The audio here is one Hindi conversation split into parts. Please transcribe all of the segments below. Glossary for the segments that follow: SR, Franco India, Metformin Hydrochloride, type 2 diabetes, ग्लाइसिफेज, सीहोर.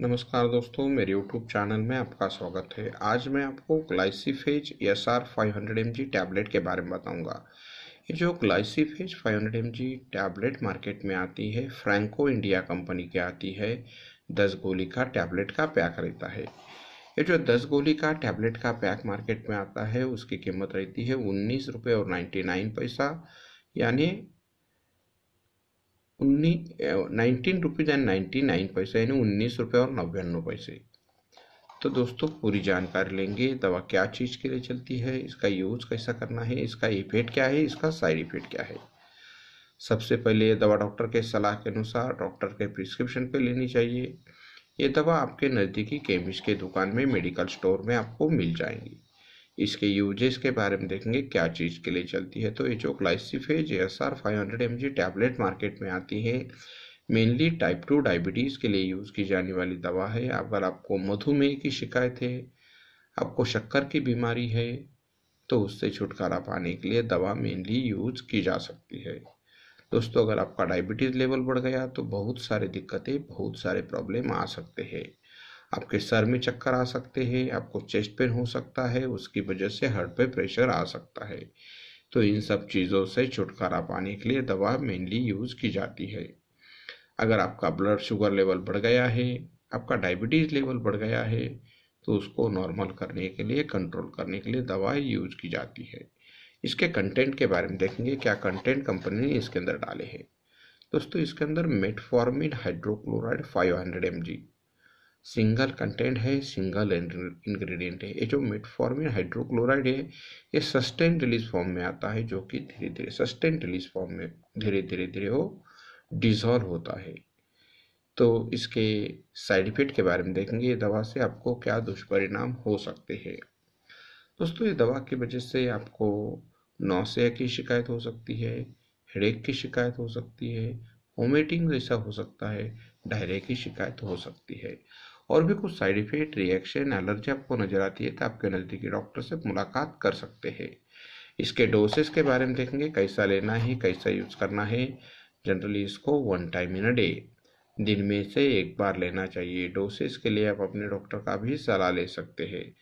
नमस्कार दोस्तों, मेरे YouTube चैनल में आपका स्वागत है। आज मैं आपको ग्लाइसिफेज SR 500 mg टैबलेट के बारे में बताऊंगा। ये जो ग्लाइसिफेज 500 mg टैबलेट मार्केट में आती है, फ्रैंको इंडिया कंपनी की आती है। 10 गोली का टैबलेट का पैक रहता है। ये जो 10 गोली का टैबलेट का पैक मार्केट में आता है, उसकी कीमत रहती है 19 रुपये और 99 पैसा, यानी 19 रुपीज़ एंड 99 पैसे, यानी 19 रुपये और 99 पैसे। तो दोस्तों पूरी जानकारी लेंगे, दवा क्या चीज़ के लिए चलती है, इसका यूज़ कैसा करना है, इसका इफेक्ट क्या है, इसका साइड इफेक्ट क्या है। सबसे पहले ये दवा डॉक्टर के सलाह के अनुसार डॉक्टर के प्रिस्क्रिप्शन पे लेनी चाहिए। ये दवा आपके नज़दीकी केमिस्ट के दुकान में, मेडिकल स्टोर में आपको मिल जाएंगी। इसके यूजेस के बारे में देखेंगे, क्या चीज़ के लिए चलती है। तो ये जो ग्लाइसिफेज SR 500 mg tablet market में आती है, मेनली टाइप 2 डायबिटीज़ के लिए यूज़ की जाने वाली दवा है। अगर आपको मधुमेह की शिकायत है, आपको शक्कर की बीमारी है, तो उससे छुटकारा पाने के लिए दवा मेनली यूज की जा सकती है। दोस्तों अगर आपका डायबिटीज़ लेवल बढ़ गया तो बहुत सारी दिक्कतें, बहुत सारे प्रॉब्लम आ सकते हैं। आपके सर में चक्कर आ सकते हैं, आपको चेस्ट पेन हो सकता है, उसकी वजह से हार्ट पे प्रेशर आ सकता है। तो इन सब चीज़ों से छुटकारा पाने के लिए दवा मेनली यूज़ की जाती है। अगर आपका ब्लड शुगर लेवल बढ़ गया है, आपका डायबिटीज़ लेवल बढ़ गया है, तो उसको नॉर्मल करने के लिए, कंट्रोल करने के लिए दवा यूज की जाती है। इसके कंटेंट के बारे में देखेंगे, क्या कंटेंट कंपनी ने इसके अंदर डाले हैं। दोस्तों इसके अंदर metformin hydrochloride 500 mg single content है, सिंगल इंग्रेडिएंट है। ये जो मेटफॉर्मिन हाइड्रोक्लोराइड है, ये सस्टेन रिलीज फॉर्म में आता है, जो कि धीरे धीरे सस्टेन रिलीज फॉर्म में धीरे धीरे वो डिसॉल्व होता है। तो इसके साइड इफेक्ट के बारे में देखेंगे, ये दवा से आपको क्या दुष्परिणाम हो सकते हैं। दोस्तों ये दवा की वजह से आपको नौसिया की शिकायत हो सकती है, हेडेक की शिकायत हो सकती है, वोमिटिंग जैसा हो सकता है, डायरिया की शिकायत हो सकती है, और भी कुछ साइड इफेक्ट, रिएक्शन, एलर्जी आपको नजर आती है तो आपके नज़दीकी डॉक्टर से मुलाकात कर सकते हैं। इसके डोसेस के बारे में देखेंगे, कैसा लेना है, कैसा यूज़ करना है। जनरली इसको 1 टाइम इन अ डे, दिन में से 1 बार लेना चाहिए। डोसेस के लिए आप अपने डॉक्टर का भी सलाह ले सकते हैं।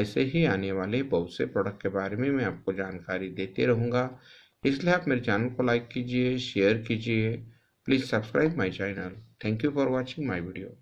ऐसे ही आने वाले बहुत से प्रोडक्ट के बारे में मैं आपको जानकारी देते रहूँगा, इसलिए आप मेरे चैनल को लाइक कीजिए, शेयर कीजिए, please subscribe my channel. Thank you for watching my video.